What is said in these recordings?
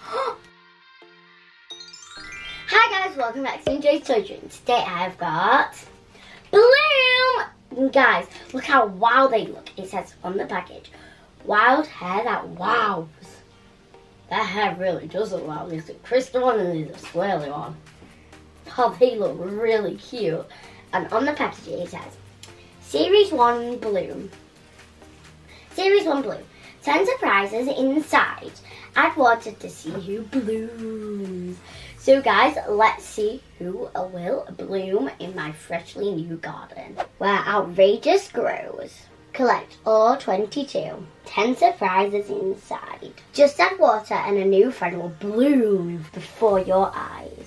Hi guys, welcome back to Enjoy's Toy Dream. Today I've got Bloom. Guys, look how wild they look. It says on the package, wild hair that wows. That hair really does look wild. There's a crystal one and there's a swirly one. Oh, they look really cute. And on the package it says, Series 1 Bloom. Series 1 Bloom. 10 surprises inside. I've wanted to see who blooms. So guys, let's see who will bloom in my freshly new garden. Where outrageous grows. Collect all 22. 10 surprises inside. Just add water and a new friend will bloom before your eyes.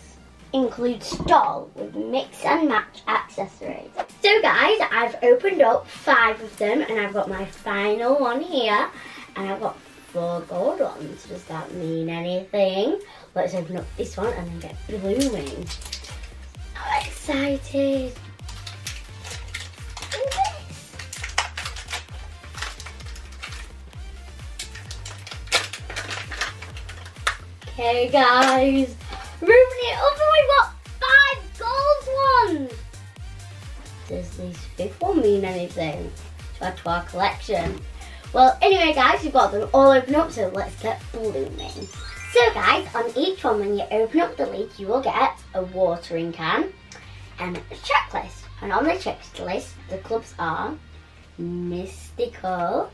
Include stall with mix and match accessories. So guys, I've opened up 5 of them and I've got my final one here and I've got 4 gold ones. Does that mean anything? Let's open up this one and then get blooming. I'm excited. And this. Okay guys. Moving it up and we've got 5 gold ones! Does this 5th one mean anything to add to our collection? Well, anyway guys, we've got them all opened up, so let's get blooming. So guys, on each one when you open up the lid, you will get a watering can and a checklist. And on the checklist, the clubs are mystical,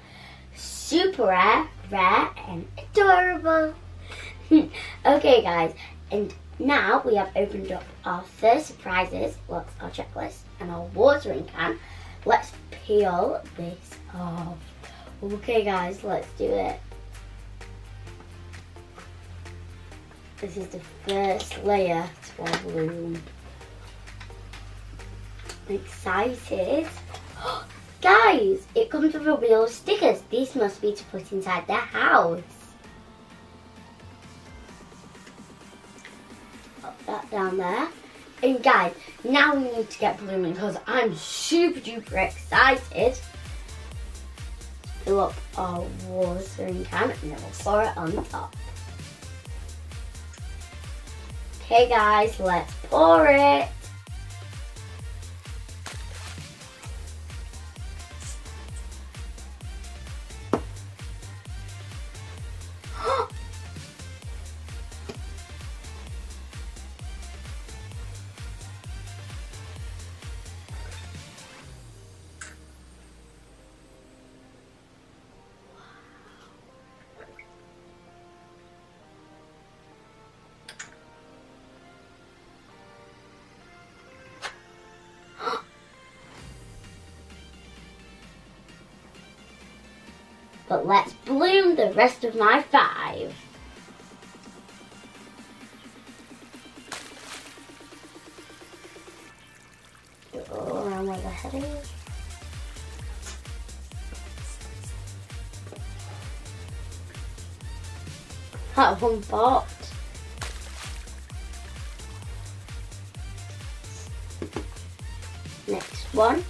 super rare, rare and adorable. Okay guys. And now we have opened up our first surprises. What's our checklist and our watering can? Let's peel this off. Okay guys, let's do it. This is the first layer to our bloom. I'm excited. Guys, it comes with a wheel of stickers. These must be to put inside their house. That down there. And guys, now we need to get blooming because I'm super duper excited. Fill up our watering can and then we'll pour it on top. Okay guys, let's pour it. But let's bloom the rest of my 5. Go around where the head is. That one popped. Next one.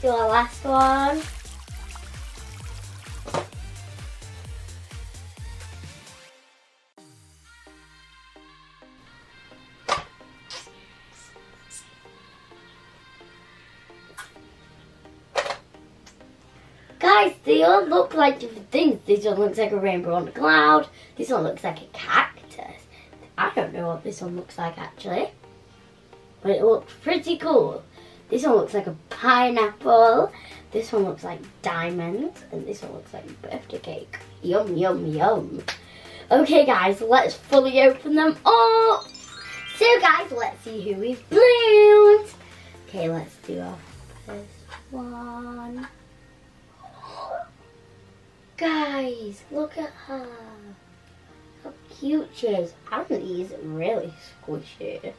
Do our last one. Guys, they all look like different things. This one looks like a rainbow on a cloud. This one looks like a cactus. I don't know what this one looks like actually, but it looks pretty cool. This one looks like a pineapple, this one looks like diamonds, and this one looks like birthday cake. Yum, yum, yum. Okay guys, let's fully open them up. So guys, let's see who we've bloomed. Okay, let's do our first one. Guys, look at her. How cute she is. And these are really squishy.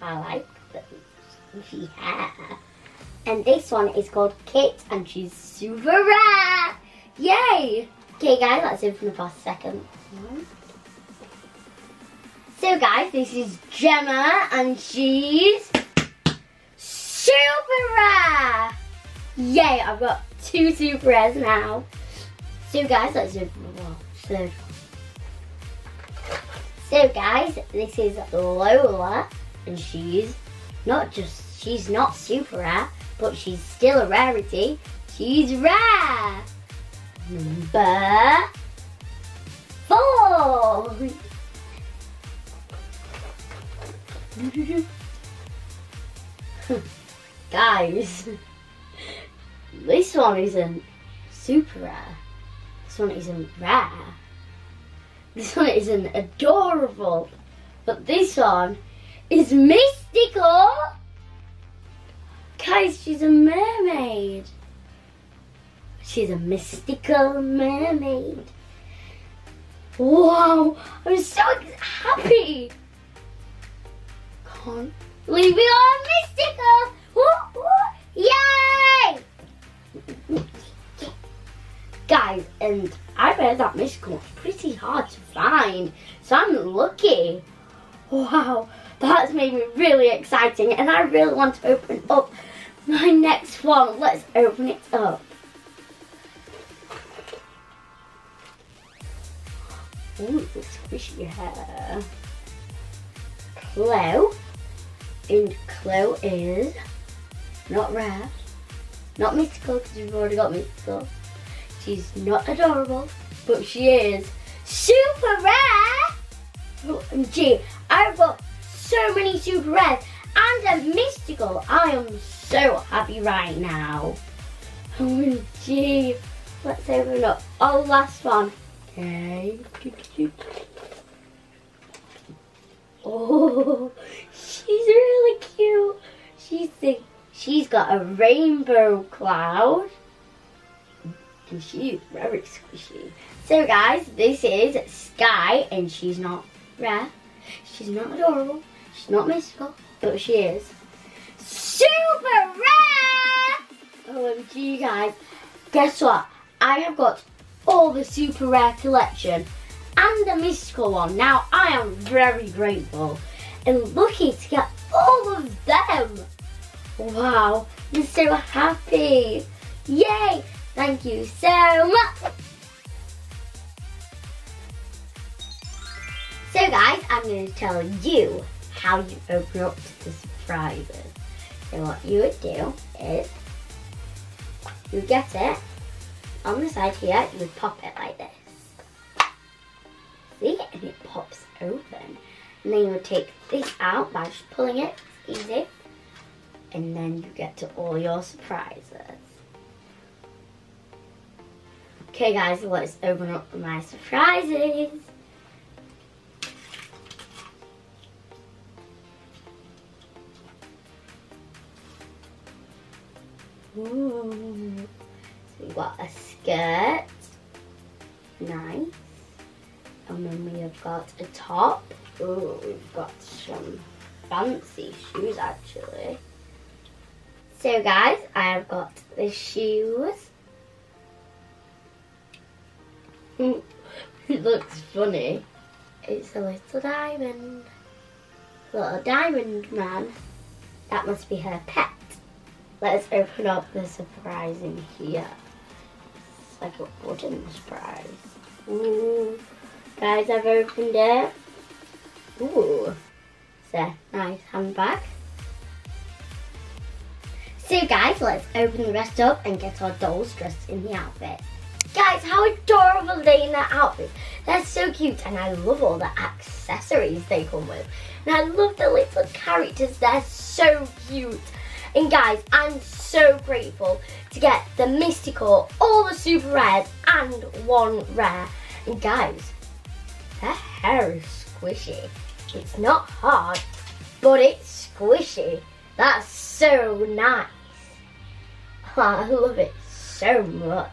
I like them. Yeah. And this one is called Kit and she's super rare. Yay! Okay guys, let's open up our second one. So guys, this is Gemma and she's super rare. Yay, I've got two super rares now. So guys, this is Lola, and she's not super rare, but she's still a rarity. She's rare. Number 4. Guys, this one isn't super rare. This one isn't rare. This one isn't adorable. But this one is mystical. Guys, she's a mermaid. She's a mystical mermaid. Wow, I'm so happy. Can't believe we are mystical. Woo, woo. Yay! Guys, and I read that mystical was pretty hard to find, so I'm lucky. Wow, that's made me really exciting, and I really want to open up my next one. Let's open it up. Ooh, the squishy hair. Chloe. And Chloe is not rare, not mystical because we've already got mystical. She's not adorable, but she is super rare. OMG, I've got so many super rares and a mystical. I am so happy right now. OMG, let's open up our last one. Okay. Oh, she's really cute. She's got a rainbow cloud. And she's very squishy. So guys, this is Sky, and she's not rare. She's not adorable. She's not mystical, but she is super rare. OMG, guys. Guess what? I have got all the super rare collection and the mystical one. Now I am very grateful and lucky to get all of them. Wow, I'm so happy. Yay, thank you so much. So guys, I'm going to tell you how you open up the surprises. So what you would do is, you get it. On the side here, you would pop it like this. See? And it pops open. And then you would take this out by just pulling it. It's easy. And then you get to all your surprises. Okay guys, let's open up my surprises. Ooh. We've got a skirt, nice, and then we have got a top. Oh, we've got some fancy shoes actually. So guys, I have got the shoes. It looks funny. It's a little diamond man. That must be her pet. Let's open up the surprise in here. Like a wooden surprise. Ooh. Guys, I've opened it. Ooh. It's a nice handbag. So guys, let's open the rest up and get our dolls dressed in the outfit. Guys, how adorable are they in their outfits? They're so cute, and I love all the accessories they come with. And I love the little characters, they're so cute. And guys, I'm so grateful to get the mystical, all the super rares, and one rare. And guys, her hair is squishy. It's not hard, but it's squishy. That's so nice. Oh, I love it so much.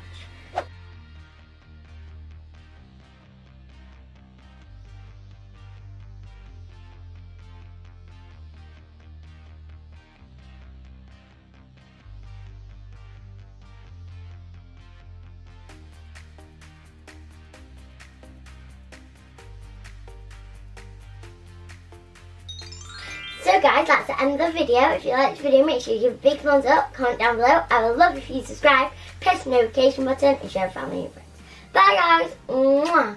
So guys, that's the end of the video. If you liked this video, make sure you give a big thumbs up, comment down below. I would love if you subscribe, press the notification button and share with family and friends. Bye guys! Mwah.